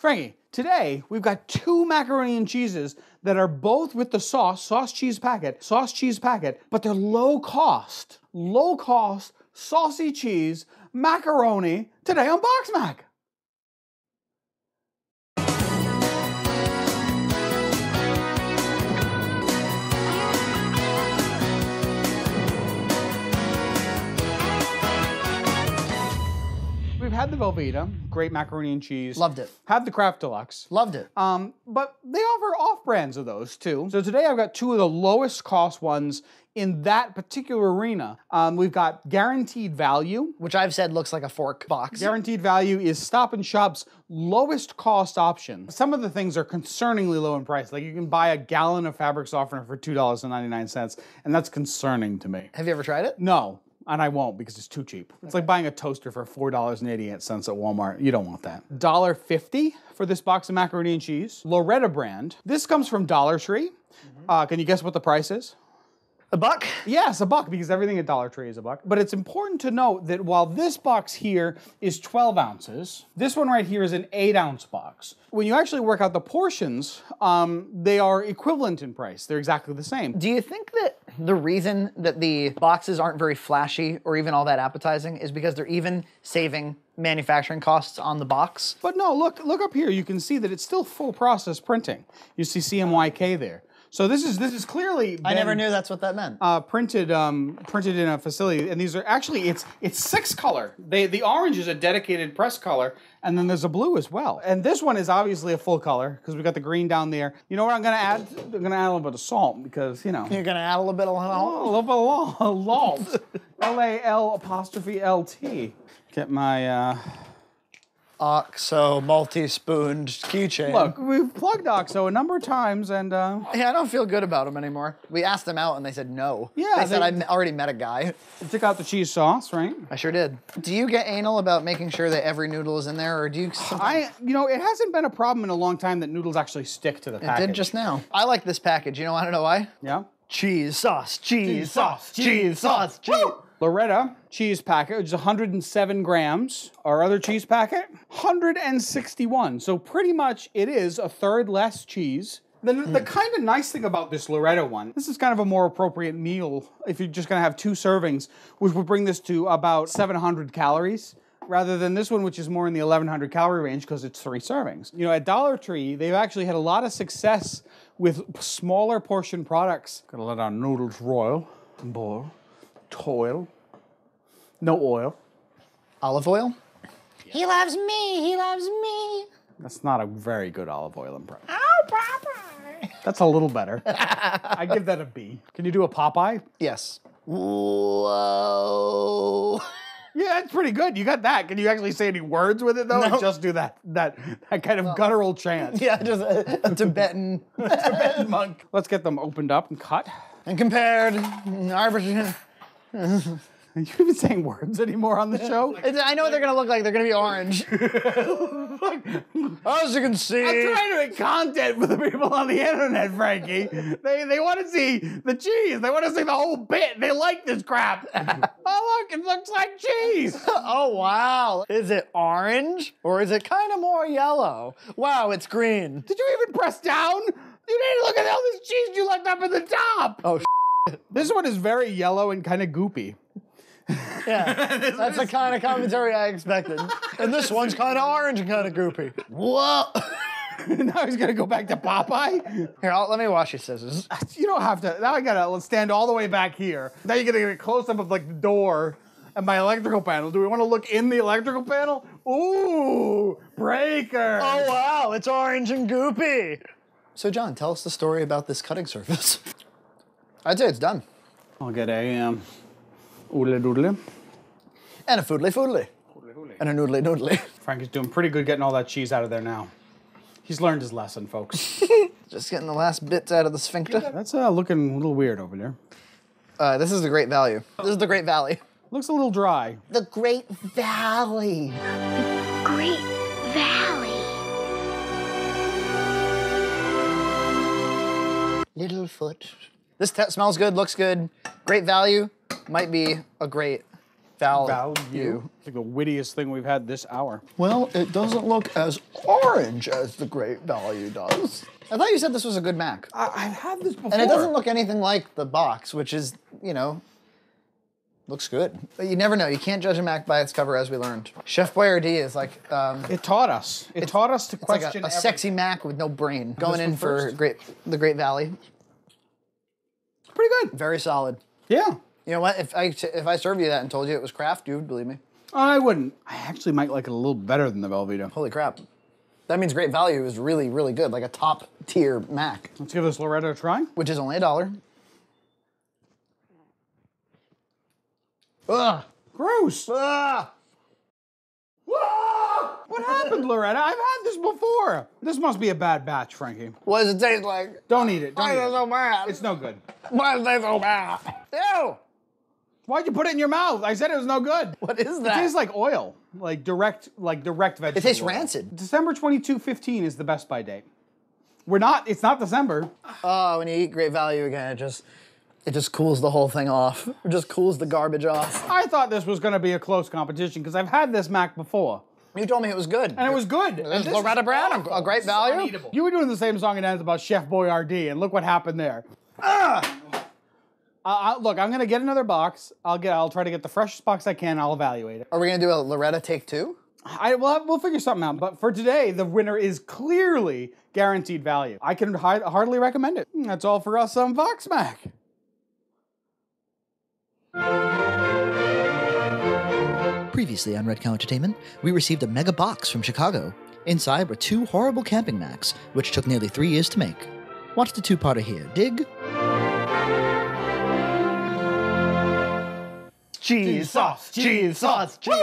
Frankie, today we've got two macaroni and cheeses that are both with the sauce cheese packet, but they're low cost, saucy cheese, macaroni, today on BoxMac. Had the Velveeta, great macaroni and cheese. Loved it. Had the Kraft Deluxe. Loved it. But they offer off-brands of those too. So today I've got two of the lowest cost ones in that particular arena. We've got Guaranteed Value. Which I've said looks like a fork box. Guaranteed Value is Stop and Shop's lowest cost option. Some of the things are concerningly low in price. Like you can buy a gallon of fabric softener for $2.99, and that's concerning to me. Have you ever tried it? No. And I won't because it's too cheap. It's like buying a toaster for $4.88 at Walmart. You don't want that. $1.50 for this box of macaroni and cheese. Loretta brand. This comes from Dollar Tree. Can you guess what the price is? A buck? Yes, a buck, because everything at Dollar Tree is a buck. But it's important to note that while this box here is 12 ounces, this one right here is an 8-ounce box. When you actually work out the portions, they are equivalent in price. They're exactly the same. Do you think that the reason that the boxes aren't very flashy or even all that appetizing is because they're even saving manufacturing costs on the box? But no, look up here. You can see that it's still full process printing. You see CMYK there. So this is clearly been, I never knew that's what that meant. Printed in a facility, and these are actually it's 6-color. The orange is a dedicated press color, and then there's a blue as well. And this one is obviously a full color because we got the green down there. You know what I'm gonna add? I'm gonna add a little bit of salt because you know. You're gonna add a little bit of salt. Oh, a little bit of salt. LAL'(LT). Get my OXO multi-spooned keychain. Look, we've plugged OXO a number of times and... Yeah, I don't feel good about them anymore. We asked them out and they said no. Yeah, they said I already met a guy. You took out the cheese sauce, right? I sure did. Do you get anal about making sure that every noodle is in there or do you... You know, it hasn't been a problem in a long time that noodles actually stick to the package. It did just now. I like this package, you know, I don't know why. Yeah? Cheese sauce, cheese sauce, cheese sauce, cheese sauce. Woo! Loretta cheese packet, which is 107 grams. Our other cheese packet, 161. So pretty much it is a third less cheese. The kind of nice thing about this Loretta one, this is kind of a more appropriate meal if you're just gonna have 2 servings, which would bring this to about 700 calories. Rather than this one, which is more in the 1,100 calorie range because it's 3 servings. You know, at Dollar Tree, they've actually had a lot of success with smaller portion products. Gonna let our noodles roil and boil. Toil. No oil. Olive oil? Yeah. He loves me, he loves me. That's not a very good olive oil impression. Oh, Popeye! That's a little better. I give that a B. Can you do a Popeye? Yes. Whoa. Yeah, that's pretty good. You got that. Can you actually say any words with it, though? No. Or just do that kind of guttural chant. Yeah, just a Tibetan, Tibetan monk. Let's get them opened up and cut. And compared. Are you even saying words anymore on the show? I know what they're gonna look like. They're gonna be orange. As you can see. I'm trying to make content for the people on the internet, Frankie. They want to see the cheese. They want to see the whole bit. They like this crap. Oh, look, it looks like cheese. Oh, wow. Is it orange or is it kind of more yellow? Wow, it's green. Did you even press down? You didn't look at all this cheese you left up at the top. Oh, this one is very yellow and kind of goopy. Yeah, that's the kind of commentary I expected. And this one's kind of orange and kind of goopy. Whoa! Now he's gonna go back to Popeye? Here, let me wash your scissors. You don't have to. Now I gotta stand all the way back here. Now you're gonna get a close-up of like the door and my electrical panel. Do we want to look in the electrical panel? Ooh, breaker! Oh wow, it's orange and goopy. So John, tell us the story about this cutting surface. I'd say it's done. I'll get a oodly doodly. And a foodly foodly. Oodly, oodly. And a noodly noodly. Frank is doing pretty good getting all that cheese out of there now. He's learned his lesson, folks. Just getting the last bits out of the sphincter. That's looking a little weird over there. This is the Great Value. This is the Great Valley. Looks a little dry. The Great Valley. The Great Valley. Littlefoot. This smells good, looks good. Great Value might be a great Value. It's like the wittiest thing we've had this hour. Well, it doesn't look as orange as the Great Value does. I thought you said this was a good Mac. I've had this before. And it doesn't look anything like the box, which is, you know, looks good. But you never know. You can't judge a Mac by its cover, as we learned. Chef Boyardee is like... it taught us. It taught us to question like a sexy Mac with no brain. Going in for the Great Value. Pretty good. Very solid. Yeah. You know what? If I served you that and told you it was Kraft, you would believe me. I wouldn't. I actually might like it a little better than the Velveeta. Holy crap. That means Great Value is really, really good, like a top tier Mac. Let's give this Loretta a try. Which is only $1. Ugh. Gross. Ugh. What happened, Loretta? I've had this before. This must be a bad batch, Frankie. What does it taste like? Don't eat it. Why is it so bad? It's no good. Why is it so bad? Ew. Why'd you put it in your mouth? I said it was no good. What is that? It tastes like oil, like direct vegetable. It tastes rancid. December 22, 15 is the Best Buy date. It's not December. Oh, when you eat Great Value again, it just cools the whole thing off. It just cools the garbage off. I thought this was gonna be a close competition because I've had this Mac before. You told me it was good. And it was good. There's Loretta Brown, a Great Value. You were doing the same song and dance about Chef Boyardee and look what happened there. Look, I'm gonna get another box. I'll try to get the freshest box I can. I'll evaluate it. Are we gonna do a Loretta take two? We'll figure something out. But for today, the winner is clearly Guaranteed Value. I can hardly recommend it. That's all for us on BoxMac. Previously on Red Cow Entertainment, we received a mega box from Chicago. Inside were two horrible camping Macs, which took nearly 3 years to make. Watch the two-parter here. Dig. Cheese sauce, cheese sauce, cheese.